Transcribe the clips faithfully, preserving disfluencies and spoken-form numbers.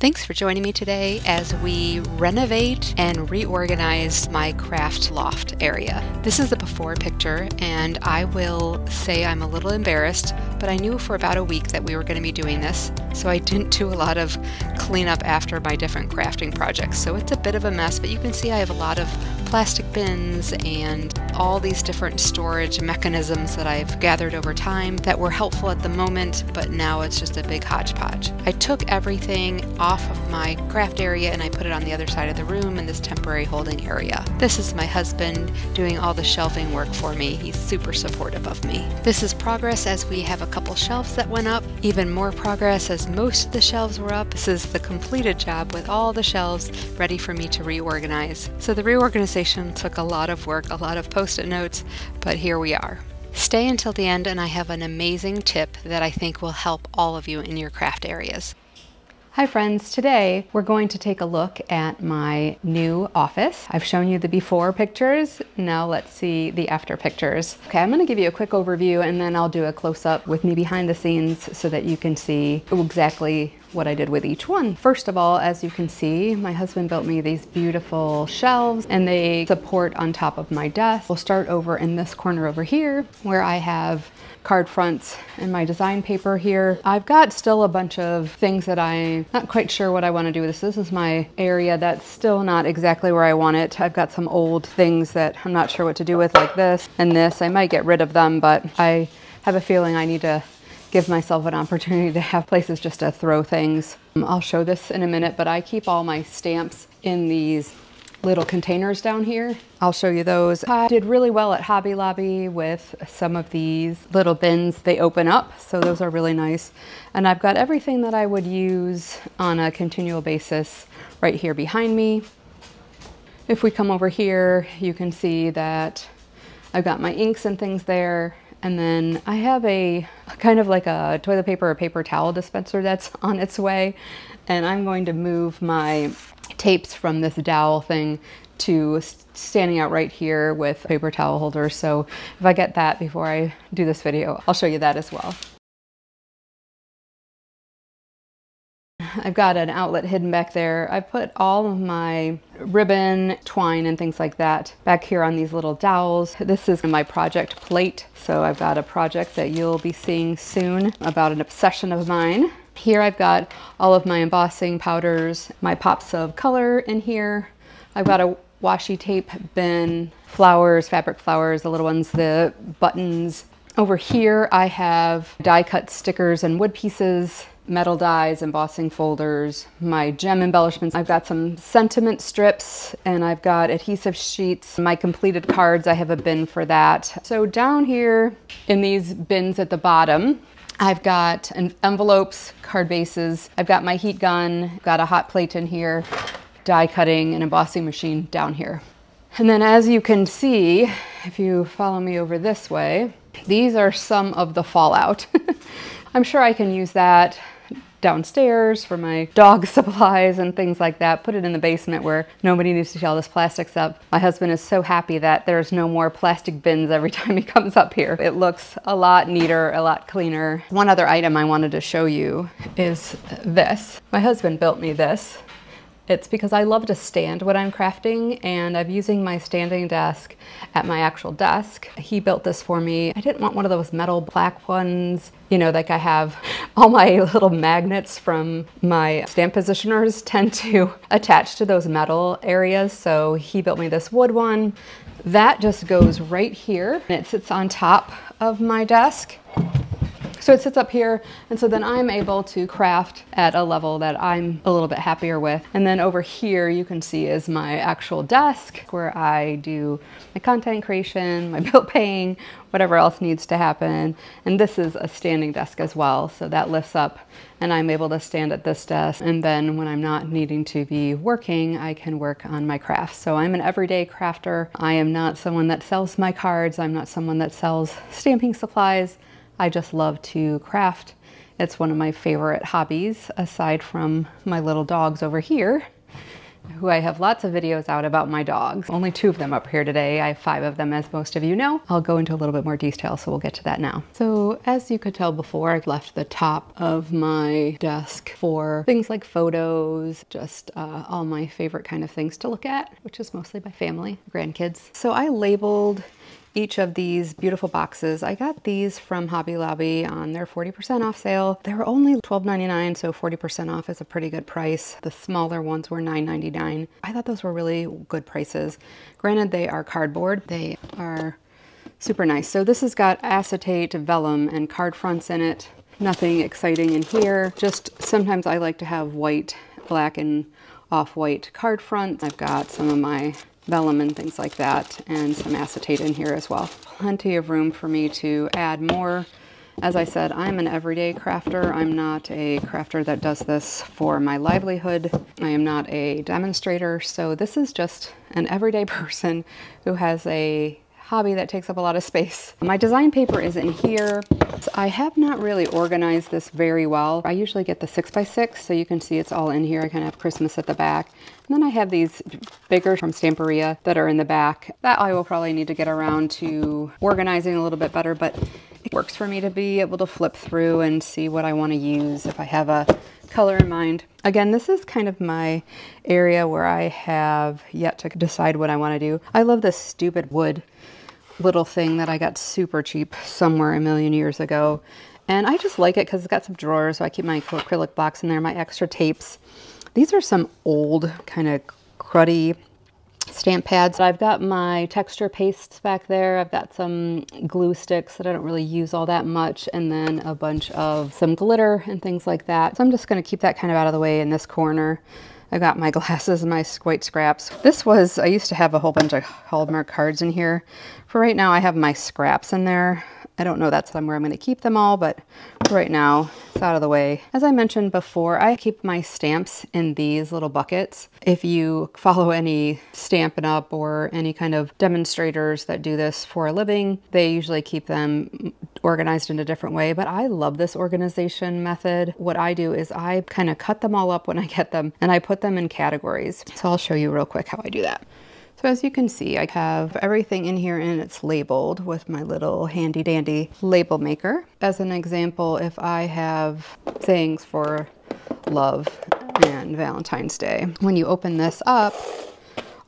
Thanks for joining me today as we renovate and reorganize my craft loft area. This is the before picture, and I will say I'm a little embarrassed, but I knew for about a week that we were going to be doing this, so I didn't do a lot of cleanup after my different crafting projects. So it's a bit of a mess, but you can see I have a lot of plastic bins and all these different storage mechanisms that I've gathered over time that were helpful at the moment, but now it's just a big hodgepodge. I took everything off off of my craft area and I put it on the other side of the room in this temporary holding area. This is my husband doing all the shelving work for me. He's super supportive of me. This is progress as we have a couple shelves that went up, even more progress as most of the shelves were up. This is the completed job with all the shelves ready for me to reorganize. So the reorganization took a lot of work, a lot of post-it notes, but here we are. Stay until the end and I have an amazing tip that I think will help all of you in your craft areas. Hi friends, today we're going to take a look at my new office. I've shown you the before pictures, now let's see the after pictures. Okay, I'm gonna give you a quick overview and then I'll do a close-up with me behind the scenes so that you can see exactly what I did with each one. First of all, as you can see, my husband built me these beautiful shelves and they support on top of my desk. We'll start over in this corner over here where I have card fronts and my design paper here. I've got still a bunch of things that I'm not quite sure what I want to do with this. This is my area that's still not exactly where I want it. I've got some old things that I'm not sure what to do with, like this and this. I might get rid of them, but I have a feeling I need to give myself an opportunity to have places just to throw things. Um, I'll show this in a minute, but I keep all my stamps in these little containers down here. I'll show you those. I did really well at Hobby Lobby with some of these little bins. They open up, so those are really nice. And I've got everything that I would use on a continual basis right here behind me. If we come over here, you can see that I've got my inks and things there. And then I have a kind of like a toilet paper or paper towel dispenser that's on its way. And I'm going to move my tapes from this dowel thing to standing out right here with a paper towel holder. So if I get that before I do this video, I'll show you that as well. I've got an outlet hidden back there. I put all of my ribbon, twine, and things like that back here on these little dowels. This is my project plate. So I've got a project that you'll be seeing soon about an obsession of mine. Here I've got all of my embossing powders, my pops of color in here. I've got a washi tape bin, flowers, fabric flowers, the little ones, the buttons. Over here I have die cut stickers and wood pieces, metal dies, embossing folders, my gem embellishments. I've got some sentiment strips and I've got adhesive sheets, my completed cards. I have a bin for that. So down here in these bins at the bottom, I've got envelopes, card bases. I've got my heat gun, got a hot plate in here, die cutting and embossing machine down here. And then as you can see, if you follow me over this way, these are some of the fallout. I'm sure I can use that downstairs for my dog supplies and things like that. Put it in the basement where nobody needs to see all this plastic stuff. My husband is so happy that there's no more plastic bins every time he comes up here. It looks a lot neater, a lot cleaner. One other item I wanted to show you is this. My husband built me this. It's because I love to stand when I'm crafting and I'm using my standing desk at my actual desk. He built this for me. I didn't want one of those metal black ones, you know, like I have. All my little magnets from my stamp positioners tend to attach to those metal areas. So he built me this wood one. That just goes right here and it sits on top of my desk. So it sits up here, and so then I'm able to craft at a level that I'm a little bit happier with. And then over here you can see is my actual desk where I do my content creation, my bill paying, whatever else needs to happen. And this is a standing desk as well, so that lifts up and I'm able to stand at this desk. And then when I'm not needing to be working, I can work on my craft. So I'm an everyday crafter. I am not someone that sells my cards. I'm not someone that sells stamping supplies. I just love to craft. It's one of my favorite hobbies, aside from my little dogs over here. who I have lots of videos out about my dogs. Only two of them up here today. I have five of them, as most of you know. I'll go into a little bit more detail, so we'll get to that now. So as you could tell before, I've left the top of my desk for things like photos, just uh, all my favorite kind of things to look at, which is mostly my family, grandkids. So I labeled each of these beautiful boxes. I got these from Hobby Lobby on their forty percent off sale. They were only twelve ninety-nine, so forty percent off is a pretty good price. The smaller ones were nine ninety-nine. I thought those were really good prices. Granted, they are cardboard. They are super nice. So this has got acetate, vellum, and card fronts in it. Nothing exciting in here. Just sometimes I like to have white, black, and off-white card fronts. I've got some of my vellum and things like that, and some acetate in here as well. Plenty of room for me to add more. As I said, I'm an everyday crafter. I'm not a crafter that does this for my livelihood. I am not a demonstrator, so this is just an everyday person who has a hobby that takes up a lot of space. My design paper is in here. I have not really organized this very well. I usually get the six by six, so you can see it's all in here. I kind of have Christmas at the back. And then I have these bigger from Stamperia that are in the back that I will probably need to get around to organizing a little bit better, but it works for me to be able to flip through and see what I want to use if I have a color in mind. Again, this is kind of my area where I have yet to decide what I want to do. I love this stupid wood little thing that I got super cheap somewhere a million years ago. And I just like it because it's got some drawers, so I keep my acrylic blocks in there, my extra tapes. These are some old kind of cruddy stamp pads. I've got my texture pastes back there. I've got some glue sticks that I don't really use all that much, and then a bunch of some glitter and things like that. So I'm just going to keep that kind of out of the way in this corner. I've got my glasses and my white scraps. This was, I used to have a whole bunch of Hallmark cards in here. For right now, I have my scraps in there. I don't know that's where I'm going to keep them all, but for right now, it's out of the way. As I mentioned before, I keep my stamps in these little buckets. If you follow any Stampin' Up! Or any kind of demonstrators that do this for a living, they usually keep them organized in a different way, but I love this organization method. What I do is I kind of cut them all up when I get them, and I put them in categories. So I'll show you real quick how I do that. So as you can see, I have everything in here and it's labeled with my little handy dandy label maker. As an example, if I have things for love and Valentine's Day, when you open this up,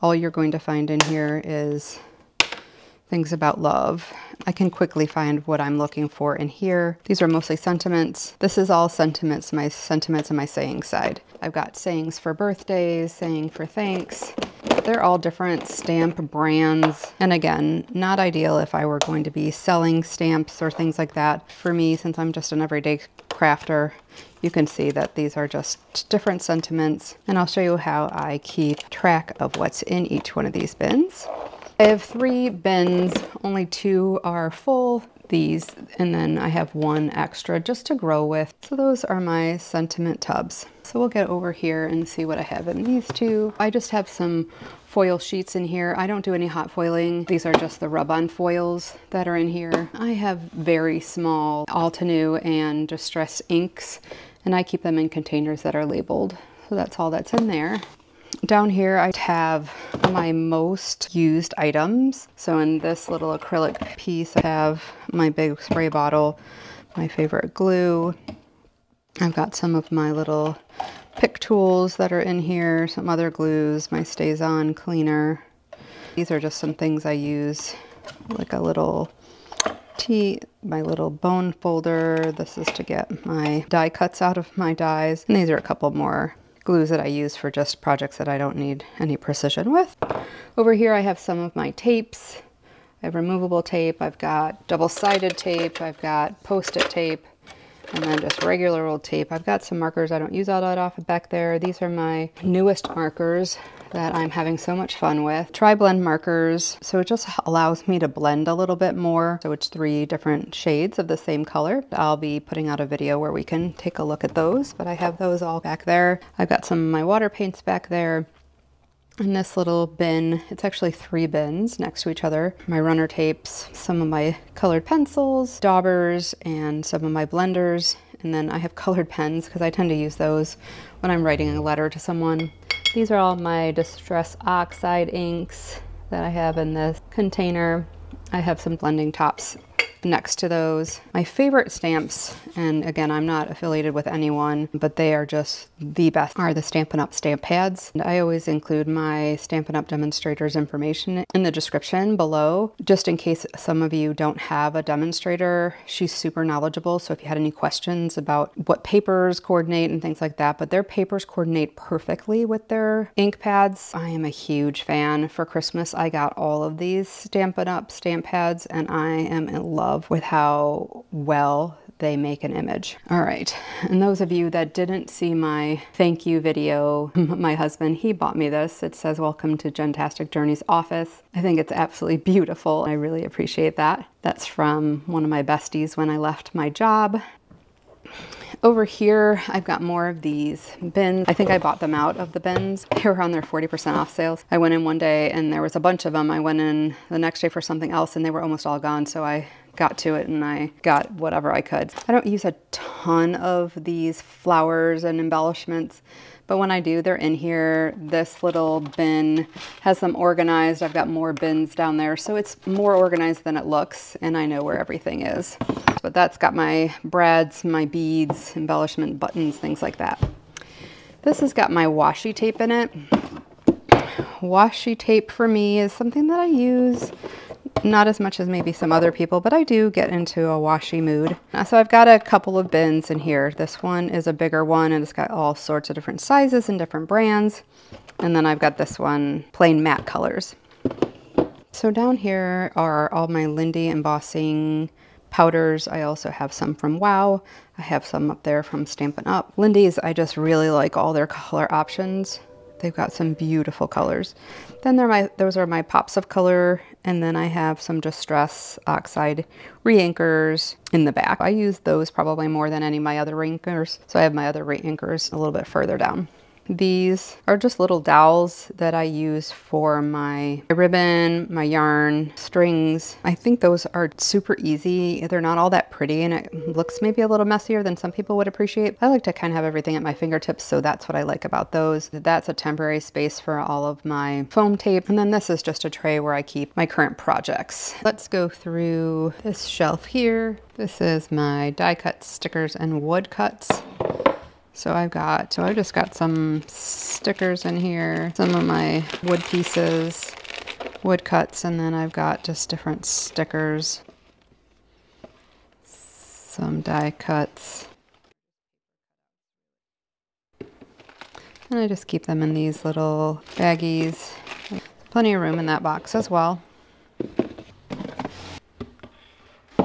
all you're going to find in here is things about love. I can quickly find what I'm looking for in here. These are mostly sentiments. This is all sentiments, my sentiments and my saying side. I've got sayings for birthdays, saying for thanks. They're all different stamp brands. And again, not ideal if I were going to be selling stamps or things like that. For me, since I'm just an everyday crafter, you can see that these are just different sentiments. And I'll show you how I keep track of what's in each one of these bins. I have three bins, only two are full, these, and then I have one extra just to grow with. So those are my sentiment tubs. So we'll get over here and see what I have in these two. I just have some foil sheets in here. I don't do any hot foiling. These are just the rub-on foils that are in here. I have very small Altenew and Distress inks, and I keep them in containers that are labeled. So that's all that's in there. Down here I have my most used items. So in this little acrylic piece I have my big spray bottle, my favorite glue. I've got some of my little pick tools that are in here, some other glues, my Stays On cleaner. These are just some things I use, like a little tea, my little bone folder. This is to get my die cuts out of my dies. And these are a couple more glues that I use for just projects that I don't need any precision with. Over here I have some of my tapes. I have removable tape, I've got double-sided tape, I've got post-it tape, and then just regular old tape. I've got some markers I don't use all that often back there. These are my newest markers that I'm having so much fun with. Tri-blend markers, so it just allows me to blend a little bit more. So it's three different shades of the same color. I'll be putting out a video where we can take a look at those, but I have those all back there. I've got some of my water paints back there. In this little bin, it's actually three bins next to each other. My runner tapes, some of my colored pencils, daubers, and some of my blenders. And then I have colored pens because I tend to use those when I'm writing a letter to someone. These are all my Distress Oxide inks that I have in this container. I have some blending tops next to those. My favorite stamps, and again, I'm not affiliated with anyone, but they are just the best, are the Stampin' Up! Stamp pads. And I always include my Stampin' Up! Demonstrators information in the description below, just in case some of you don't have a demonstrator. She's super knowledgeable, so if you had any questions about what papers coordinate and things like that, but their papers coordinate perfectly with their ink pads. I am a huge fan. For Christmas, I got all of these Stampin' Up! Stamp pads, and I am in love with how well they make an image. All right, and those of you that didn't see my thank you video, my husband, he bought me this. It says, "Welcome to Jentastic Journey's office." I think it's absolutely beautiful. I really appreciate that. That's from one of my besties when I left my job. Over here, I've got more of these bins. I think I bought them out of the bins. They were on their forty percent off sales. I went in one day and there was a bunch of them. I went in the next day for something else and they were almost all gone, so I got to it and I got whatever I could. I don't use a ton of these flowers and embellishments, but when I do, they're in here. This little bin has them organized. I've got more bins down there, so it's more organized than it looks, and I know where everything is. But that's got my brads, my beads, embellishment buttons, things like that. This has got my washi tape in it. Washi tape for me is something that I use, not as much as maybe some other people, but I do get into a washi mood. So I've got a couple of bins in here. This one is a bigger one and it's got all sorts of different sizes and different brands. And then I've got this one, plain matte colors. So down here are all my Lindy embossing powders. I also have some from WOW. I have some up there from Stampin' Up. Lindy's, I just really like all their color options. They've got some beautiful colors. Then they're my, those are my pops of color, and then I have some Distress Oxide reinkers in the back. I use those probably more than any of my other reinkers, so I have my other reinkers a little bit further down. These are just little dowels that I use for my ribbon, my yarn, strings. I think those are super easy. They're not all that pretty and it looks maybe a little messier than some people would appreciate. I like to kind of have everything at my fingertips, so that's what I like about those. That's a temporary space for all of my foam tape. And then this is just a tray where I keep my current projects. Let's go through this shelf here. This is my die cuts, stickers, and wood cuts. So I've got, so I've just got some stickers in here, some of my wood pieces, wood cuts, and then I've got just different stickers, some die cuts. And I just keep them in these little baggies. Plenty of room in that box as well.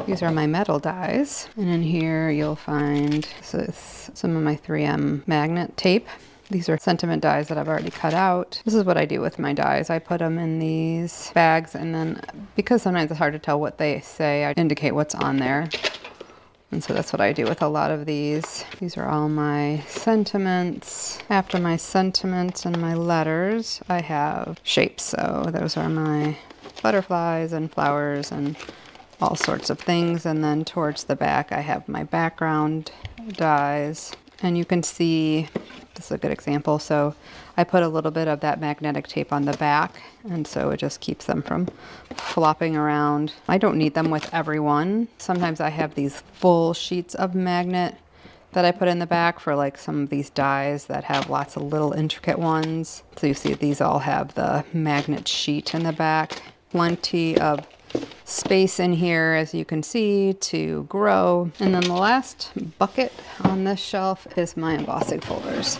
These are my metal dies, and in here you'll find this is some of my three M magnet tape. These are sentiment dies that I've already cut out. This is what I do with my dies. I put them in these bags, and then because sometimes it's hard to tell what they say, I indicate what's on there. And so that's what I do with a lot of these. These are all my sentiments. After my sentiments and my letters, I have shapes. So those are my butterflies and flowers and all sorts of things. And then towards the back, I have my background dies, and you can see, this is a good example. So I put a little bit of that magnetic tape on the back, and so it just keeps them from flopping around. I don't need them with everyone. Sometimes I have these full sheets of magnet that I put in the back for like some of these dies that have lots of little intricate ones. So you see these all have the magnet sheet in the back. Plenty of space in here, as you can see, to grow. And then the last bucket on this shelf is my embossing folders.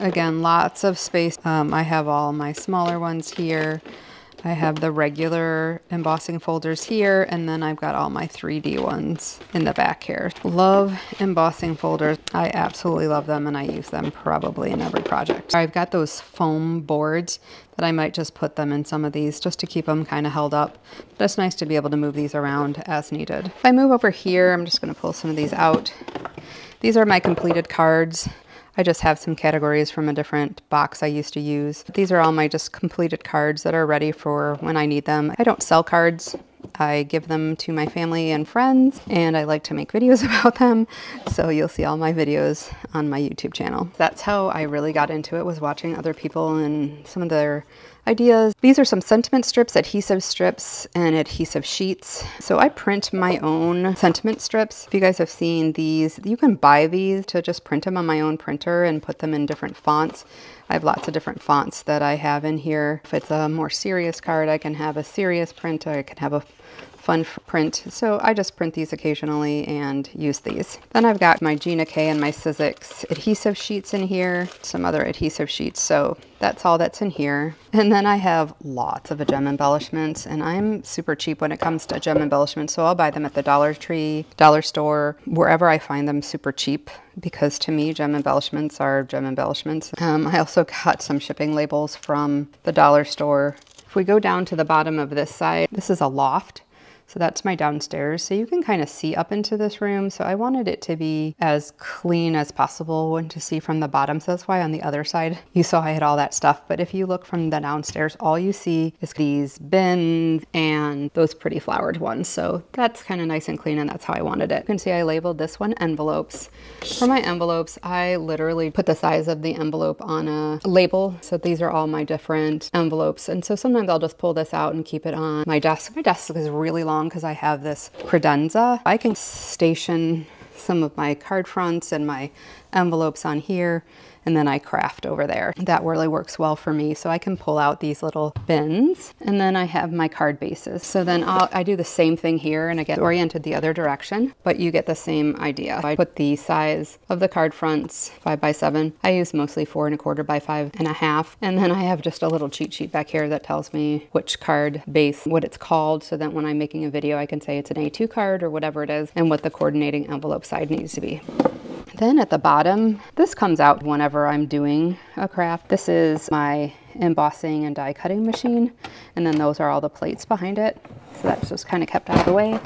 Again, lots of space. Um, I have all my smaller ones here. I have the regular embossing folders here, and then I've got all my three D ones in the back here. Love embossing folders. I absolutely love them, and I use them probably in every project. I've got those foam boards that I might just put them in some of these just to keep them kind of held up. But it's nice to be able to move these around as needed. If I move over here, I'm just gonna pull some of these out. These are my completed cards. I just have some categories from a different box I used to use. These are all my just completed cards that are ready for when I need them. I don't sell cards. I give them to my family and friends, and I like to make videos about them, so you'll see all my videos on my YouTube channel. That's how I really got into it, was watching other people and some of their ideas. These are some sentiment strips, adhesive strips, and adhesive sheets. So I print my own sentiment strips. If you guys have seen these, you can buy these to just print them on my own printer and put them in different fonts. I have lots of different fonts that I have in here. If it's a more serious card, I can have a serious print, I can have a fun print. So I just print these occasionally and use these. Then I've got my Gina K and my Sizzix adhesive sheets in here, some other adhesive sheets. So that's all that's in here. And then I have lots of gem embellishments, and I'm super cheap when it comes to gem embellishments. So I'll buy them at the Dollar Tree, dollar store, wherever I find them super cheap, because to me, gem embellishments are gem embellishments. Um, I also got some shipping labels from the dollar store. If we go down to the bottom of this side, this is a loft. So that's my downstairs. So you can kind of see up into this room. So I wanted it to be as clean as possible when to see from the bottom. So that's why on the other side, you saw I had all that stuff. But if you look from the downstairs, all you see is these bins and those pretty flowered ones. So that's kind of nice and clean, and that's how I wanted it. You can see I labeled this one envelopes. For my envelopes, I literally put the size of the envelope on a label. So these are all my different envelopes. And so sometimes I'll just pull this out and keep it on my desk. My desk is really long, because I have this credenza. I can station some of my card fronts and my envelopes on here, and then I craft over there. That really works well for me, so I can pull out these little bins, and then I have my card bases. So then I'll, I do the same thing here, and I get oriented the other direction, but you get the same idea. I put the size of the card fronts, five by seven. I use mostly four and a quarter by five and a half, and then I have just a little cheat sheet back here that tells me which card base, what it's called, so that when I'm making a video, I can say it's an A two card or whatever it is, and what the coordinating envelope side needs to be. Then at the bottom, this comes out whenever I'm doing a craft. This is my embossing and die cutting machine. And then those are all the plates behind it. So that's just kind of kept out of the way.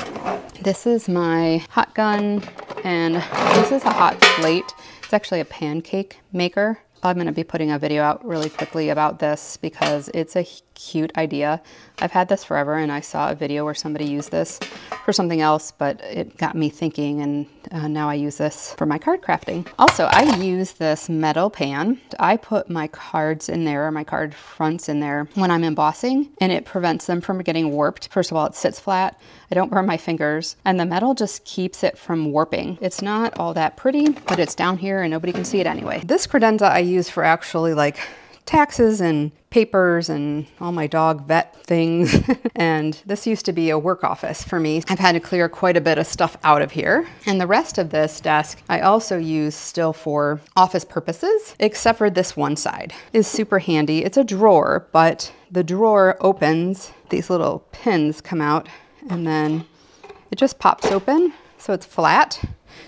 This is my hot gun, and this is a hot plate. It's actually a pancake maker. I'm going to be putting a video out really quickly about this because it's a cute idea. I've had this forever, and I saw a video where somebody used this for something else, but it got me thinking, and uh, now I use this for my card crafting. Also, I use this metal pan. I put my cards in there, or my card fronts in there, when I'm embossing, and it prevents them from getting warped. First of all, it sits flat. I don't burn my fingers, and the metal just keeps it from warping. It's not all that pretty, but it's down here and nobody can see it anyway. This credenza I use for actually like taxes and papers and all my dog vet things. And this used to be a work office for me. I've had to clear quite a bit of stuff out of here. And the rest of this desk, I also use still for office purposes, except for this one side. It's super handy. It's a drawer, but the drawer opens, these little pins come out, and then it just pops open. So it's flat.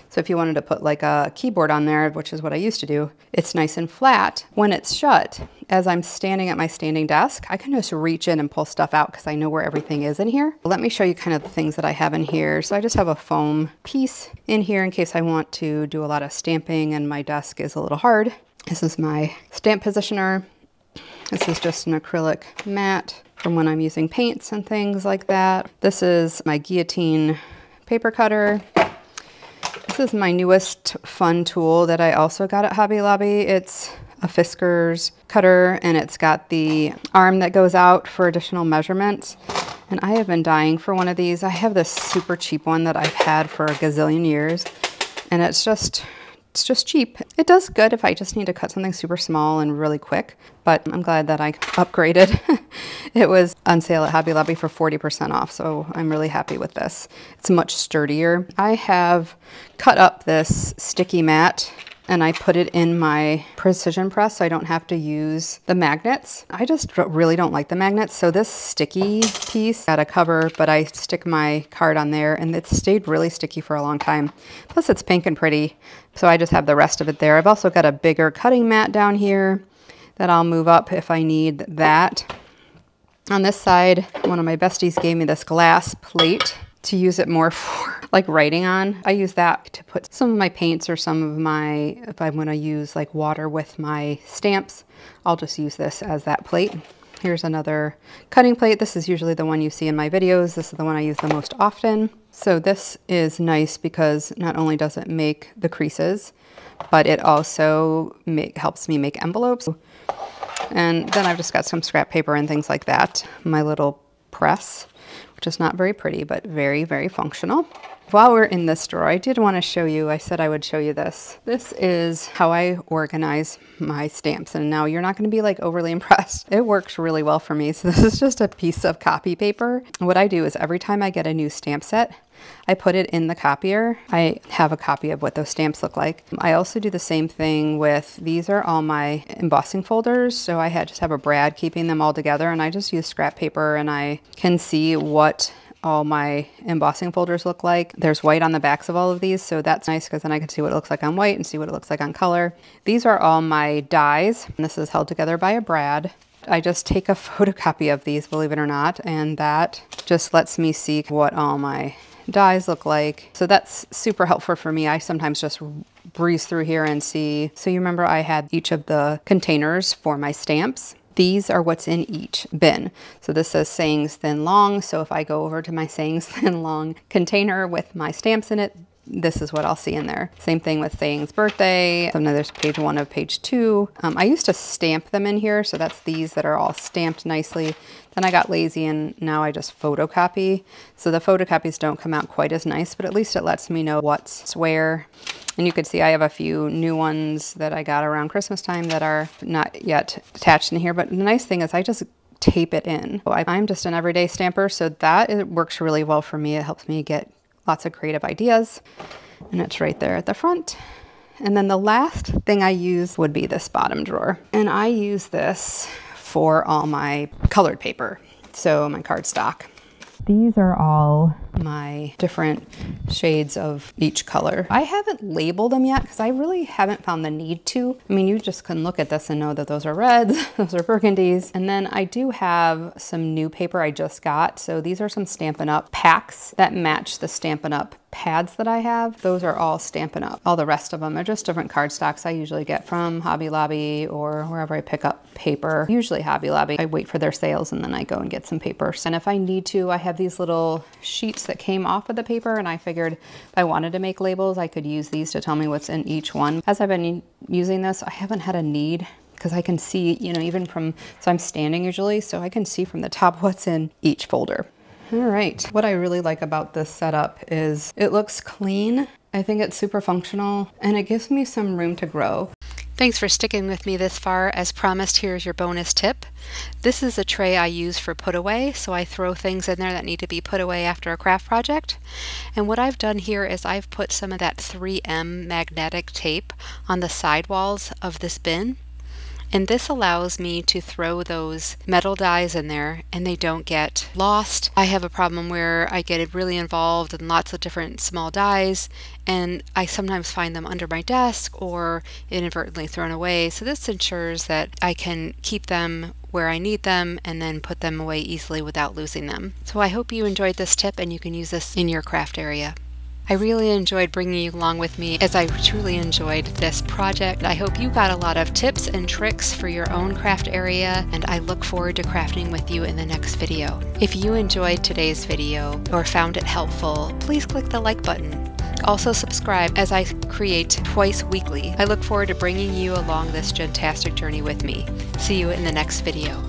So if you wanted to put like a keyboard on there, which is what I used to do, it's nice and flat. When it's shut, as I'm standing at my standing desk, I can just reach in and pull stuff out because I know where everything is in here. Let me show you kind of the things that I have in here. So I just have a foam piece in here in case I want to do a lot of stamping and my desk is a little hard. This is my stamp positioner. This is just an acrylic mat from when I'm using paints and things like that. This is my guillotine paper cutter. This is my newest fun tool that I also got at Hobby Lobby. It's a Fiskars cutter, and it's got the arm that goes out for additional measurements. And I have been dying for one of these. I have this super cheap one that I've had for a gazillion years, and it's just, it's just cheap. It does good if I just need to cut something super small and really quick, but I'm glad that I upgraded. It was on sale at Hobby Lobby for forty percent off, so I'm really happy with this. It's much sturdier. I have cut up this sticky mat, and I put it in my precision press so I don't have to use the magnets. I just really don't like the magnets, so this sticky piece got a cover, but I stick my card on there, and it stayed really sticky for a long time. Plus it's pink and pretty, so I just have the rest of it there. I've also got a bigger cutting mat down here that I'll move up if I need that. On this side, one of my besties gave me this glass plate to use it more for like writing on. I use that to put some of my paints or some of my, if I'm gonna use like water with my stamps, I'll just use this as that plate. Here's another cutting plate. This is usually the one you see in my videos. This is the one I use the most often. So this is nice because not only does it make the creases, but it also make, helps me make envelopes. And then I've just got some scrap paper and things like that. My little press, which is not very pretty, but very, very functional. While we're in this drawer, I did want to show you, I said I would show you this. This is how I organize my stamps. And now you're not going to be like overly impressed. It works really well for me. So this is just a piece of copy paper. What I do is every time I get a new stamp set, I put it in the copier. I have a copy of what those stamps look like. I also do the same thing with, these are all my embossing folders. So I had, just have a brad keeping them all together, and I just use scrap paper, and I can see what all my embossing folders look like. There's white on the backs of all of these, so that's nice because then I can see what it looks like on white and see what it looks like on color. These are all my dies, and this is held together by a brad. I just take a photocopy of these, believe it or not, and that just lets me see what all my dies look like. So that's super helpful for me. I sometimes just breeze through here and see. So you remember I had each of the containers for my stamps. These are what's in each bin. So this says Sayings Thin Long. So if I go over to my Sayings Thin Long container with my stamps in it, this is what I'll see in there. Same thing with Sayings Birthday. So now there's page one of page two. Um, I used to stamp them in here. So that's these that are all stamped nicely. Then I got lazy and now I just photocopy. So the photocopies don't come out quite as nice, but at least it lets me know what's where. And you can see I have a few new ones that I got around Christmas time that are not yet attached in here. But the nice thing is I just tape it in. I'm just an everyday stamper, so that it works really well for me. It helps me get lots of creative ideas. And it's right there at the front. And then the last thing I use would be this bottom drawer. And I use this for all my colored paper, so my cardstock. These are all my different shades of each color. I haven't labeled them yet because I really haven't found the need to. I mean, you just can look at this and know that those are reds, those are burgundies. And then I do have some new paper I just got. So these are some Stampin' Up! Packs that match the Stampin' Up! Pads that I have. Those are all Stampin' Up! All the rest of them are just different cardstocks I usually get from Hobby Lobby or wherever I pick up paper. Usually Hobby Lobby. I wait for their sales and then I go and get some paper. And if I need to, I have these little sheets that came off of the paper, and I figured if I wanted to make labels, I could use these to tell me what's in each one. As I've been using this, I haven't had a need because I can see, you know, even from, so I'm standing usually, so I can see from the top what's in each folder. All right, what I really like about this setup is it looks clean. I think it's super functional and it gives me some room to grow. Thanks for sticking with me this far. As promised, here's your bonus tip. This is a tray I use for put away, so I throw things in there that need to be put away after a craft project. And what I've done here is I've put some of that three M magnetic tape on the sidewalls of this bin. And this allows me to throw those metal dies in there and they don't get lost. I have a problem where I get really involved in lots of different small dies, and I sometimes find them under my desk or inadvertently thrown away. So this ensures that I can keep them where I need them and then put them away easily without losing them. So I hope you enjoyed this tip and you can use this in your craft area. I really enjoyed bringing you along with me as I truly enjoyed this project. I hope you got a lot of tips and tricks for your own craft area, and I look forward to crafting with you in the next video. If you enjoyed today's video or found it helpful, please click the like button. Also subscribe as I create twice weekly. I look forward to bringing you along this Jentastic journey with me. See you in the next video.